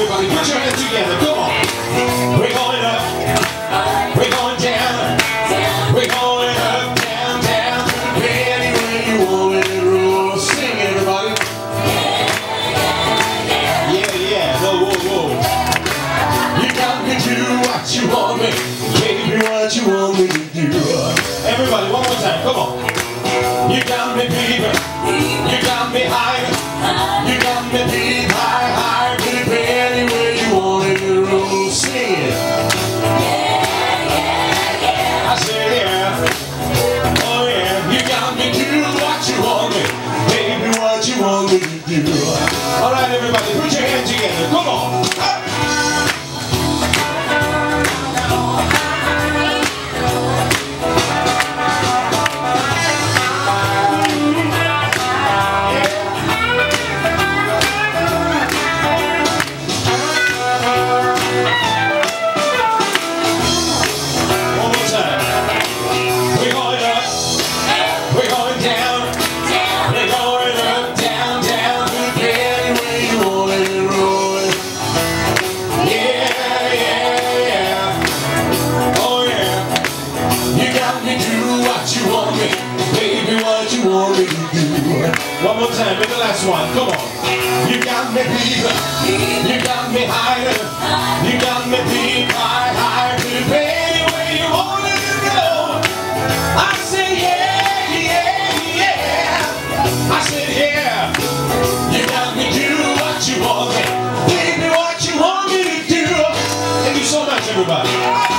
everybody, put your hands together, come on. We're going up, we're going down, we're going up, down, down, any way you want it, roll. Sing everybody. Yeah, yeah, no, whoa, whoa. You got me to do what you want me, baby, what you want me to do. Everybody, one more time, come on. You got me deeper, you got me higher, you got me deep, high, high, baby, anywhere you want it, you roll, sing it. Yeah, yeah, yeah. I said yeah, oh yeah. You got me do what you want me, baby, what you want me to do. All right, everybody, put your hands together, come on. One more time, make the last one, come on. You got me deeper, you got me higher, you got me deep, high, high, baby, anywhere you want it to go. I said yeah, yeah, yeah. I said yeah. You got me do what you want me, baby, what you want me to do. Thank you so much, everybody.